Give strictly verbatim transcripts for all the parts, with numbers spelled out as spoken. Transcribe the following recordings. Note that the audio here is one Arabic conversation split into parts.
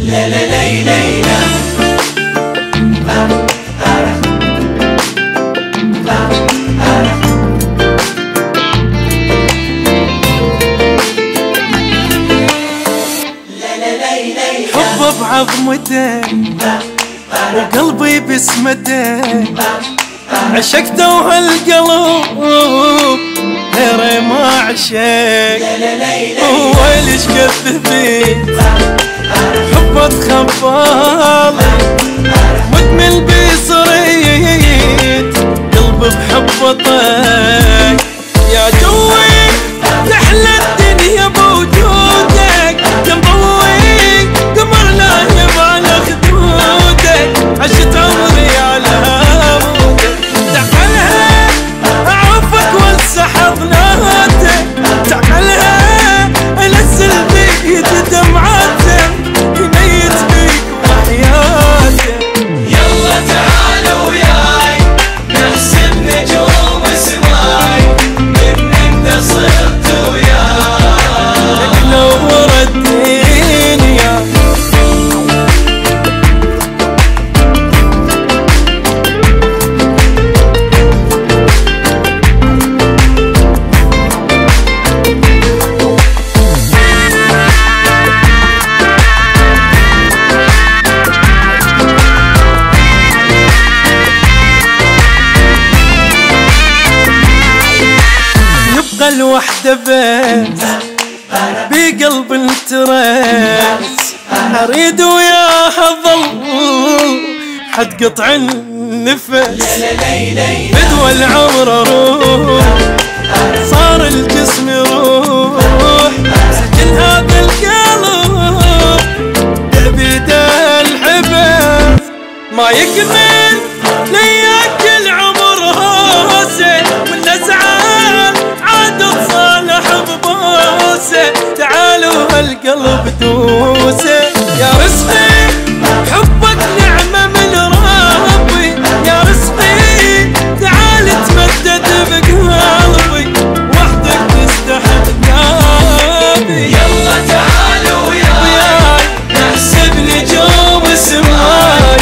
لا لا لا لا لا حب بعظمته وقلبي بسمته عشقته وهالقلب غيري ما عشق وليش كذبين حبه تخبال مدمن بصريت قلبي بحبه طاق يا جوي تحلى الدنيا بوجودك تنضوي قمر نايم على خدودك عشت عمري على هواك تعالها اعوفك وانسى حضناتك تعالها انزل بيد دمعاتك يميت بيك وحياتك يلا تعالوا وياي نحسب نجوم السماي من انت صرت وياي تنور الدنيا الوحدة بس بقلب التراس اريد وياها ظل حد قطع النفس بدو العمر اروح صار الجسم يروح سجن هذا القلب تبيد الحبس ما يكمل لياك العمر هاسه والنزعان عاد صالح ببوسه تعالوا هالقلب دوسه يا رزقي حبك نعمه من ربي يا رزقي تعال تمدد بقلبي وحدك تستحق نادي يلا تعالوا وياي نحسب نجوم السماي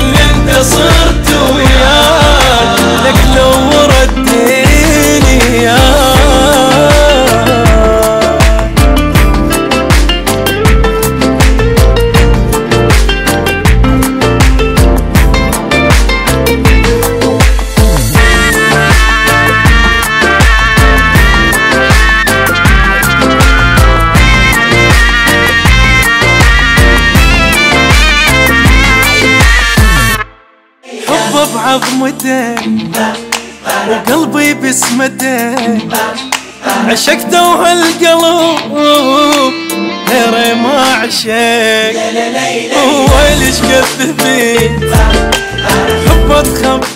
اللي انت صرت وياي لك نور الدنيا بعظمته وقلبي بسمته عشقته وهالقلب غيري ما عشق وليش كذبين حبه تخبى